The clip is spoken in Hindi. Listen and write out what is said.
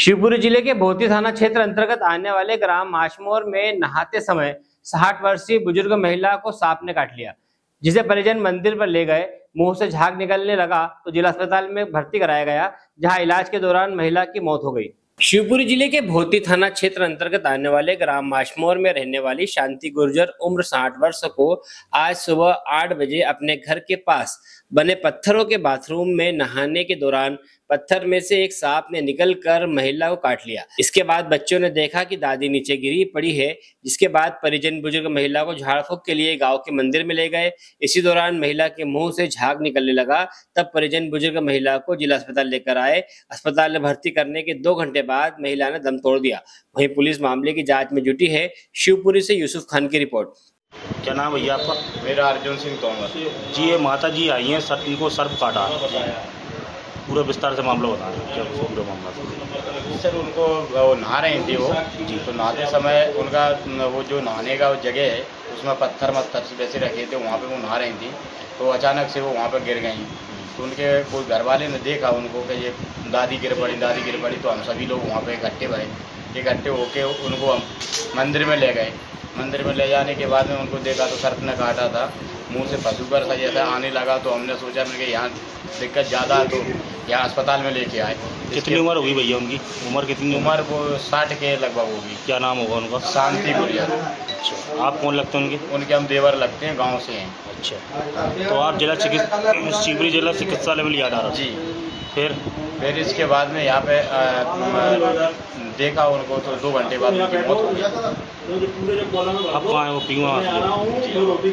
शिवपुरी जिले के भोंती थाना क्षेत्र अंतर्गत आने वाले ग्राम माचमोर में नहाते समय 60 वर्षीय बुजुर्ग महिला को सांप ने काट लिया, जिसे परिजन मंदिर पर ले गए। मुंह से झाग निकलने लगा तो जिला अस्पताल में भर्ती कराया गया, जहां इलाज के दौरान महिला की मौत हो गई। शिवपुरी जिले के भोंती थाना क्षेत्र अंतर्गत आने वाले ग्राम माचमोर में रहने वाली शांति गुर्जर उम्र 60 वर्ष को आज सुबह 8 बजे अपने घर के पास बने पत्थरों के बाथरूम में नहाने के दौरान पत्थर में से एक सांप ने निकलकर महिला को काट लिया। इसके बाद बच्चों ने देखा कि दादी नीचे गिरी पड़ी है, जिसके बाद परिजन बुजुर्ग महिला को झाड़ फूंक के लिए गांव के मंदिर में ले गए। इसी दौरान महिला के मुंह से झाग निकलने लगा, तब परिजन बुजुर्ग महिला को जिला अस्पताल लेकर आए। अस्पताल में भर्ती करने के 2 घंटे बाद महिला ने दम तोड़ दिया। वहीं पुलिस मामले की जाँच में जुटी है। शिवपुरी से यूसुफ खान की रिपोर्ट। क्या नाम भैया आपका? मेरा अर्जुन सिंह तोमर जी। ये माता जी आई हैं, सर इनको सर्प काटा, पूरा विस्तार से मामला बता रहे हैं। पूरा मामला सर, उनको वो नहा रहे थे वो जी, तो नहाते समय उनका वो जो नहाने का वो जगह है उसमें पत्थर मत्थर वैसे रखे थे, वहाँ पे वो नहा रही थी, तो अचानक से वो वहाँ पर गिर गई। तो उनके कोई घर वाले ने देखा उनको कि ये दादी गिर पड़ी, दादी गिर पड़ी, तो हम सभी लोग वहाँ पर इकट्ठे भरे, इकट्ठे होकर उनको हम मंदिर में ले गए। मंदिर में ले जाने के बाद में उनको देखा तो सर्प ने काटा था, मुंह से फसूकर सा जैसा आने लगा, तो हमने सोचा मैंने कि यहाँ दिक्कत ज़्यादा है, तो यहाँ अस्पताल में लेके आए। कितनी उम्र होगी भैया उनकी? उम्र कितनी? उम्र वो 60 के लगभग होगी। क्या नाम होगा उनका? शांति गुर्जर। अच्छा, आप कौन लगते हैं उनके? उनके हम देवर लगते हैं, गाँव से हैं। अच्छा, तो आप शिवपुरी जिला चिकित्सालय में लिया जा रहा जी? फिर इसके बाद में यहाँ पे देखा उनको, तो 2 घंटे बाद उनकी मौत हो गई।